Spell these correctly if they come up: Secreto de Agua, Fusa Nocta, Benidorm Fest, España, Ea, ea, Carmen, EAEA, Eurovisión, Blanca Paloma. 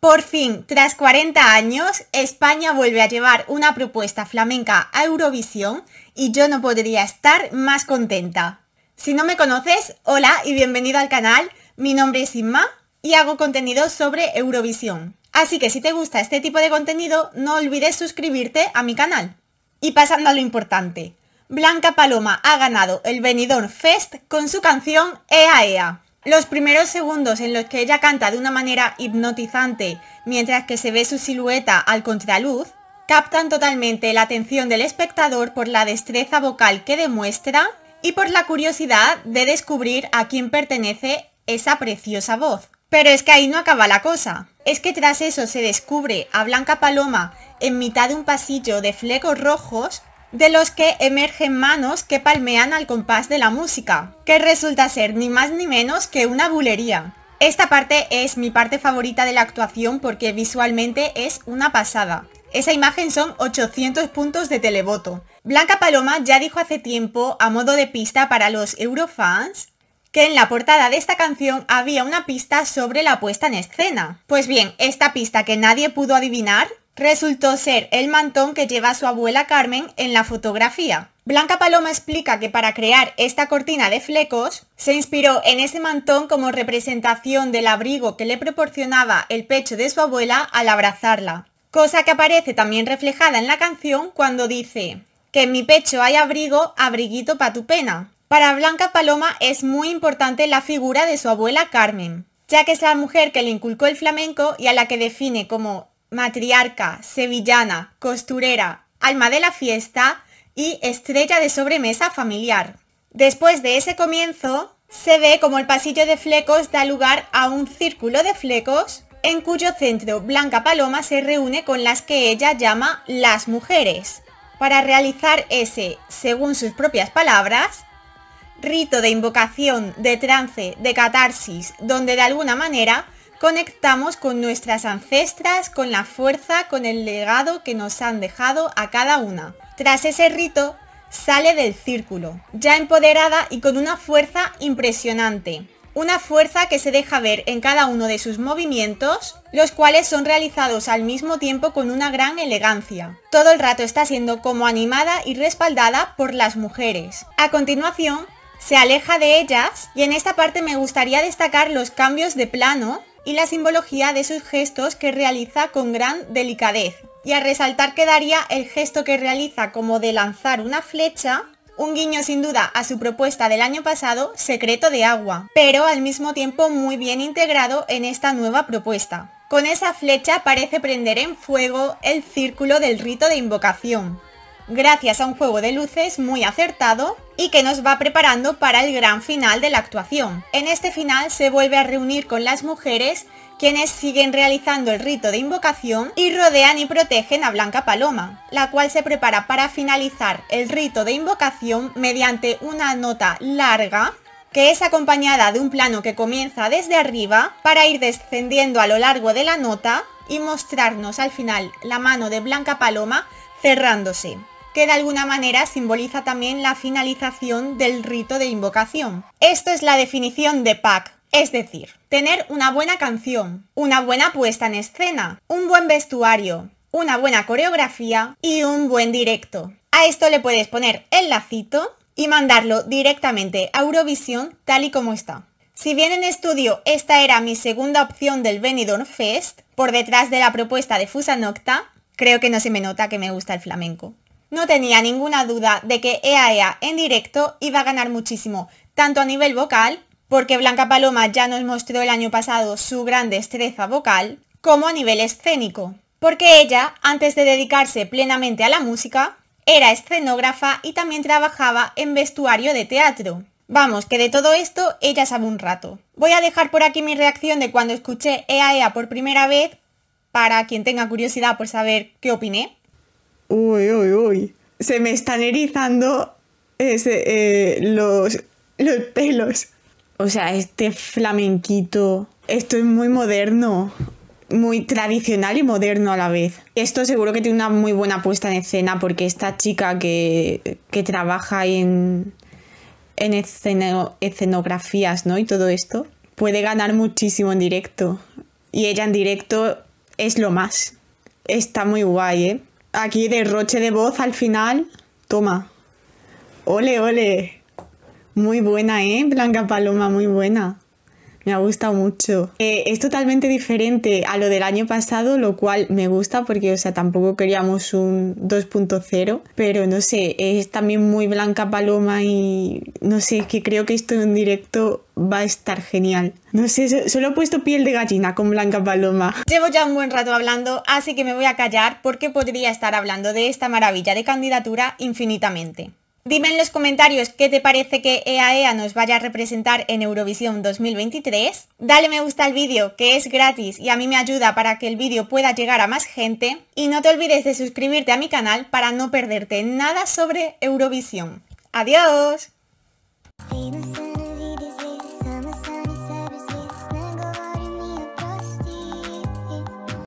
Por fin, tras 40 años, España vuelve a llevar una propuesta flamenca a Eurovisión y yo no podría estar más contenta. Si no me conoces, hola y bienvenido al canal, mi nombre es Inma y hago contenido sobre Eurovisión. Así que si te gusta este tipo de contenido, no olvides suscribirte a mi canal. Y pasando a lo importante, Blanca Paloma ha ganado el Benidorm Fest con su canción Ea, ea. Los primeros segundos en los que ella canta de una manera hipnotizante mientras que se ve su silueta al contraluz, captan totalmente la atención del espectador por la destreza vocal que demuestra y por la curiosidad de descubrir a quién pertenece esa preciosa voz. Pero es que ahí no acaba la cosa. Es que tras eso se descubre a Blanca Paloma en mitad de un pasillo de flecos rojos de los que emergen manos que palmean al compás de la música, que resulta ser ni más ni menos que una bulería. Esta parte es mi parte favorita de la actuación porque visualmente es una pasada. Esa imagen son 800 puntos de televoto. Blanca Paloma ya dijo hace tiempo, a modo de pista para los Eurofans, que en la portada de esta canción había una pista sobre la puesta en escena. Pues bien, esta pista que nadie pudo adivinar resultó ser el mantón que lleva su abuela Carmen en la fotografía. Blanca Paloma explica que para crear esta cortina de flecos se inspiró en ese mantón como representación del abrigo que le proporcionaba el pecho de su abuela al abrazarla, cosa que aparece también reflejada en la canción cuando dice que en mi pecho hay abrigo, abriguito pa' tu pena. Para Blanca Paloma es muy importante la figura de su abuela Carmen, ya que es la mujer que le inculcó el flamenco y a la que define como matriarca, sevillana, costurera, alma de la fiesta y estrella de sobremesa familiar. Después de ese comienzo, se ve como el pasillo de flecos da lugar a un círculo de flecos en cuyo centro Blanca Paloma se reúne con las que ella llama las mujeres, para realizar ese, según sus propias palabras, rito de invocación, de trance, de catarsis, donde de alguna manera conectamos con nuestras ancestras, con la fuerza, con el legado que nos han dejado a cada una. Tras ese rito, sale del círculo, ya empoderada y con una fuerza impresionante. Una fuerza que se deja ver en cada uno de sus movimientos, los cuales son realizados al mismo tiempo con una gran elegancia. Todo el rato está siendo como animada y respaldada por las mujeres. A continuación, se aleja de ellas y en esta parte me gustaría destacar los cambios de plano y la simbología de sus gestos que realiza con gran delicadez. Y a resaltar quedaría el gesto que realiza como de lanzar una flecha, un guiño sin duda a su propuesta del año pasado, Secreto de Agua, pero al mismo tiempo muy bien integrado en esta nueva propuesta. Con esa flecha parece prender en fuego el círculo del rito de invocación, gracias a un juego de luces muy acertado y que nos va preparando para el gran final de la actuación. En este final se vuelve a reunir con las mujeres, quienes siguen realizando el rito de invocación y rodean y protegen a Blanca Paloma, la cual se prepara para finalizar el rito de invocación mediante una nota larga que es acompañada de un plano que comienza desde arriba para ir descendiendo a lo largo de la nota y mostrarnos al final la mano de Blanca Paloma cerrándose, que de alguna manera simboliza también la finalización del rito de invocación. Esto es la definición de pack, es decir, tener una buena canción, una buena puesta en escena, un buen vestuario, una buena coreografía y un buen directo. A esto le puedes poner el lacito y mandarlo directamente a Eurovisión tal y como está. Si bien en estudio esta era mi segunda opción del Benidorm Fest, por detrás de la propuesta de Fusa Nocta, creo que no se me nota que me gusta el flamenco. No tenía ninguna duda de que EAEA en directo iba a ganar muchísimo, tanto a nivel vocal, porque Blanca Paloma ya nos mostró el año pasado su gran destreza vocal, como a nivel escénico, porque ella, antes de dedicarse plenamente a la música, era escenógrafa y también trabajaba en vestuario de teatro. Vamos, que de todo esto ella sabe un rato. Voy a dejar por aquí mi reacción de cuando escuché EAEA por primera vez, para quien tenga curiosidad por saber qué opiné. Uy, uy, uy. Se me están erizando los pelos. O sea, este flamenquito. Esto es muy moderno. Muy tradicional y moderno a la vez. Esto seguro que tiene una muy buena puesta en escena porque esta chica que trabaja en en escenografías, ¿no? Y todo esto. Puede ganar muchísimo en directo. Y ella en directo es lo más. Está muy guay, ¿eh? Aquí derroche de voz al final. Toma. ¡Ole, ole! Muy buena, ¿eh? Blanca Paloma, muy buena. Me ha gustado mucho. Es totalmente diferente a lo del año pasado, lo cual me gusta porque, o sea, tampoco queríamos un 2.0. Pero no sé, es también muy Blanca Paloma y no sé, que creo que esto en directo va a estar genial. No sé, solo he puesto piel de gallina con Blanca Paloma. Llevo ya un buen rato hablando, así que me voy a callar porque podría estar hablando de esta maravilla de candidatura infinitamente. Dime en los comentarios qué te parece que EAEA nos vaya a representar en Eurovisión 2023. Dale me gusta al vídeo, que es gratis y a mí me ayuda para que el vídeo pueda llegar a más gente. Y no te olvides de suscribirte a mi canal para no perderte nada sobre Eurovisión. ¡Adiós!